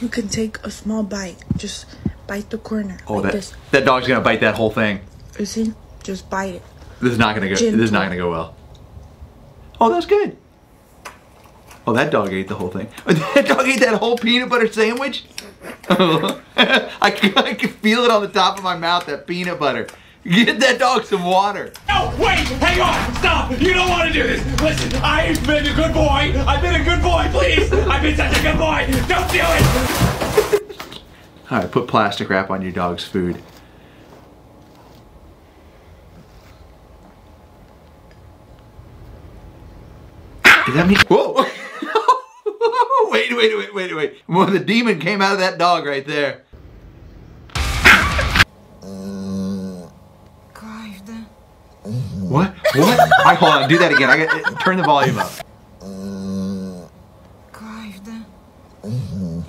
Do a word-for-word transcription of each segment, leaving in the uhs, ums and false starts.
You can take a small bite. Just bite the corner. Oh, like that, this. That dog's gonna bite that whole thing. You see? Just bite it. This is not gonna go. Gentle. This is not gonna go well. Oh, that's good. Oh, that dog ate the whole thing. That dog ate that whole peanut butter sandwich. I, I can feel it on the top of my mouth. That peanut butter. Get that dog some water. No, wait, hang on, stop. You don't want to do this. Listen, I've been a good boy. I've been a good boy, please. I've been such a good boy. Don't do it. All right, put plastic wrap on your dog's food. Does that mean? Whoa. Wait, wait, wait, wait, wait. Well, the demon came out of that dog right there. What? What? All right, hold on. Do that again. I got turn the volume up.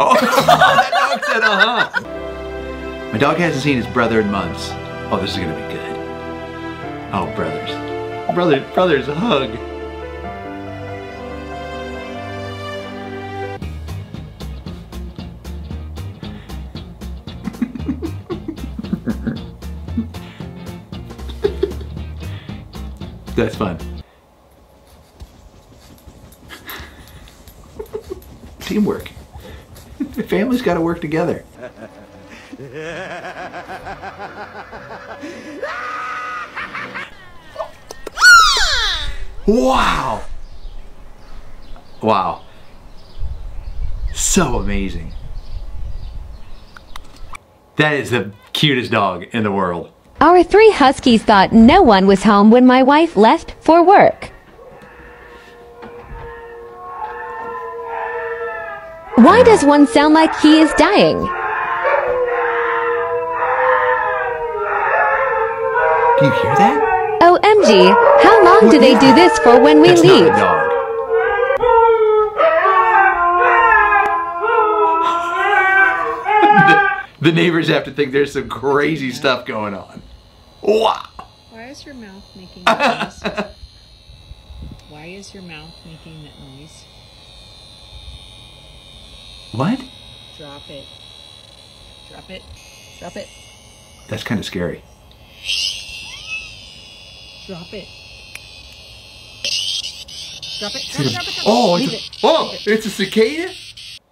Oh, that dog said, uh huh. My dog hasn't seen his brother in months. Oh, this is gonna be good. Oh, brothers, brother, brothers, a hug. That's fun. Teamwork. The family's got to work together. Wow. Wow. So amazing. That is the cutest dog in the world. Our three huskies thought no one was home when my wife left for work. Why does one sound like he is dying? Do you hear that? O M G, how long what do they that? do this for when we That's leave? Not a dog. the, the neighbors have to think there's some crazy stuff going on. Wow. Why is your mouth making that noise? Why is your mouth making that noise? What? Drop it. Drop it. Drop it. That's kind of scary. Drop it. Drop it. Drop it. Drop it. Oh, it's a, it. oh, it's a cicada?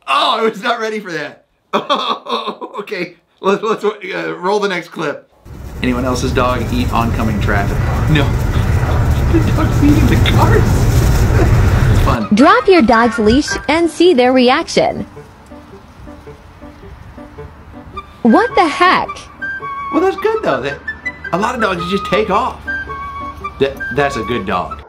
Oh, I was not ready for that. Oh, okay. Let's, let's uh, roll the next clip. Anyone else's dog eat oncoming traffic? No. The dog's eating the cars. Fun. Drop your dog's leash and see their reaction. What the heck? Well, that's good though. That, a lot of dogs just take off. That, that's a good dog.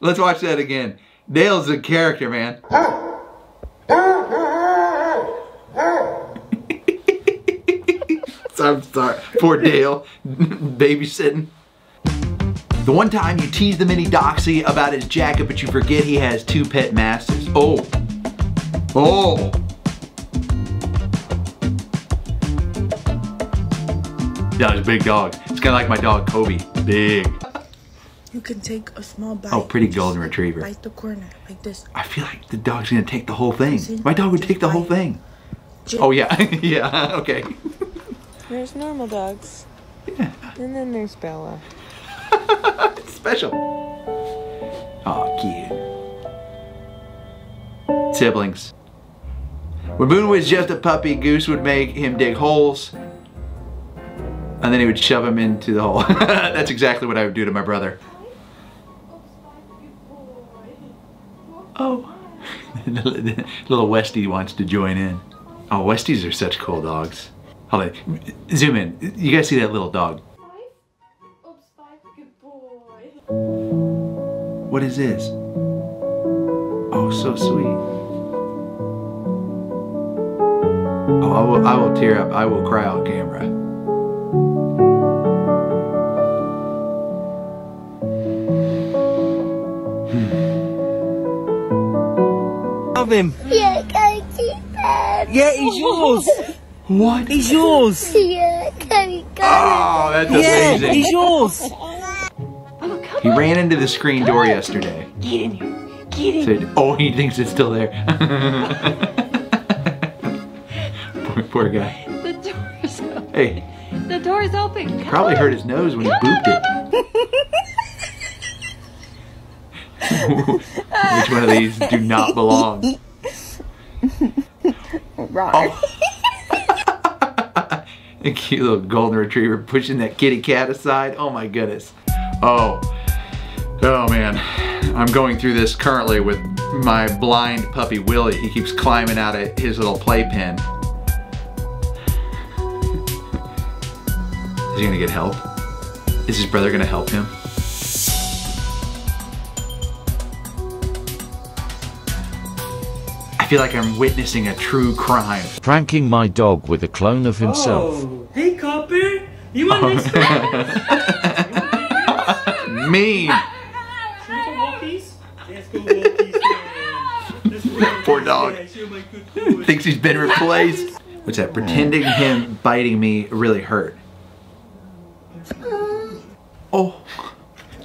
Let's watch that again. Dale's a character, man. I'm sorry, poor Dale, babysitting. The one time you tease the mini Doxy about his jacket, but you forget he has two pet mastiffs. Oh, oh. That was a big dog. It's kind of like my dog Kobe, big. You can take a small bite. Oh, pretty golden retriever. Bite the corner like this. I feel like the dog's gonna take the whole thing. My dog would take the whole thing. Oh yeah, yeah, okay. There's normal dogs. Yeah. And then there's Bella. It's special. Aw, cute. Siblings. When Boone was just a puppy, Goose would make him dig holes. And then he would shove him into the hole. That's exactly what I would do to my brother. Oh. Little Westie wants to join in. Oh, Westies are such cool dogs. Hold on, zoom in. You guys see that little dog? What is this? Oh, so sweet. Oh, I will, I will tear up. I will cry on camera. Hmm. Love him. Yeah, go keep him. Yeah, he's yours. What? He's yours! Yeah, there we go. Oh, that's amazing. Yeah, he's yours! Oh, come He ran into the screen door yesterday. Get in here. Get in here. Oh, he thinks it's still there. poor, poor guy. The door's open. Hey. The door's open. Come Probably on. hurt his nose when Come he booped on, it. Which one of these do not belong? Oh. A cute little golden retriever pushing that kitty cat aside. Oh my goodness. Oh. Oh man. I'm going through this currently with my blind puppy Willie. He keeps climbing out of his little playpen. Is he gonna get help? Is his brother gonna help him? I feel like I'm witnessing a true crime. Pranking my dog with a clone of himself. Oh, hey Copper, you want oh. to Mean. Poor dog. Thinks he's been replaced. What's that? Pretending him biting me really hurt. Oh,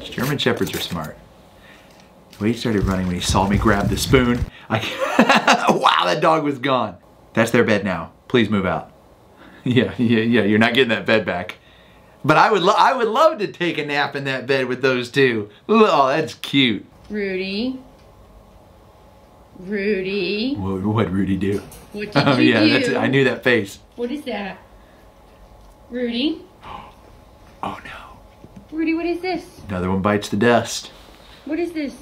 German Shepherds are smart. Well, he started running when he saw me grab the spoon. I wow, that dog was gone. That's their bed now. Please move out. Yeah, yeah, yeah. You're not getting that bed back. But I would, lo I would love to take a nap in that bed with those two. Oh, that's cute. Rudy. Rudy. What what'd Rudy do? What did oh, you yeah, do? That's it. I knew that face. What is that? Rudy. Oh no. Rudy, what is this? Another one bites the dust. What is this?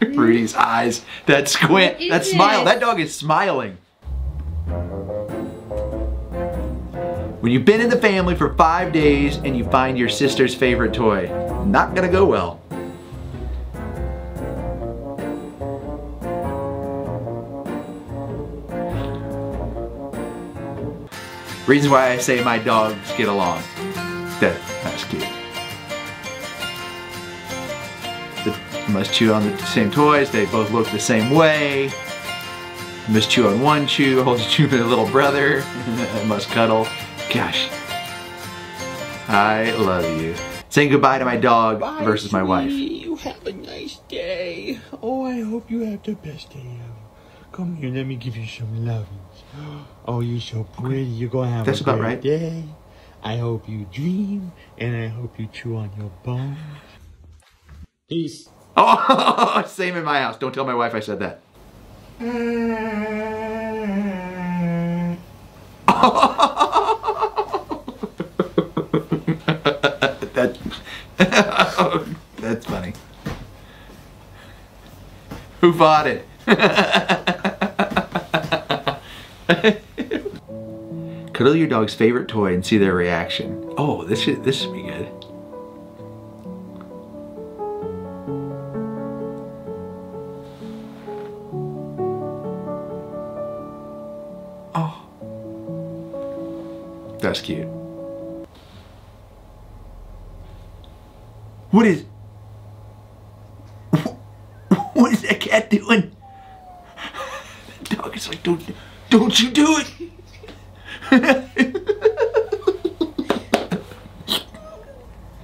Rudy's eyes. That squint. That smile. That dog is smiling. When you've been in the family for five days and you find your sister's favorite toy, not gonna go well. Reasons why I say my dogs get along. That, that's cute. They must chew on the same toys. They both look the same way. They must chew on one chew, holds chew for their little brother. They must cuddle. Gosh, I love you. Saying goodbye to my dog Bye, versus my wife. You have a nice day. Oh, I hope you have the best day ever. Come here, let me give you some love. Oh, you're so pretty. You're gonna have That's a great right. day. I hope you dream, and I hope you chew on your bone. Peace. Oh, same in my house. Don't tell my wife I said that. Oh. That's funny. Who bought it? Cuddle your dog's favorite toy and see their reaction. Oh, this should, this should be good. Oh. That's cute. What is... What is that cat doing? That dog is like, don't, don't you do it!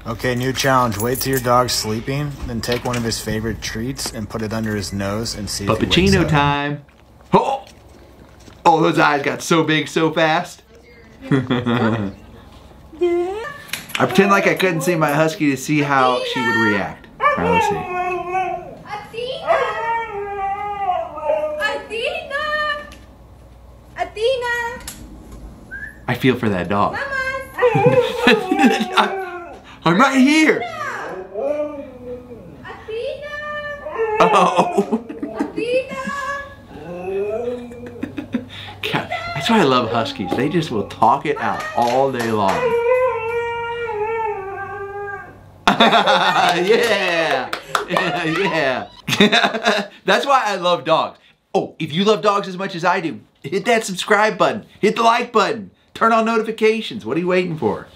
Okay, new challenge. Wait till your dog's sleeping, then take one of his favorite treats and put it under his nose and see if he wakes up. Puppuccino time! Oh! Oh, those eyes got so big so fast! I pretend like I couldn't see my husky to see how she would react. All right, let's see. Athena! Athena! Athena! I feel for that dog. Mama! I'm right here! Athena! Oh! Athena! God, that's why I love huskies. They just will talk it out all day long. yeah, yeah, yeah. That's why I love dogs. Oh, if you love dogs as much as I do, hit that subscribe button, hit the like button, turn on notifications. What are you waiting for?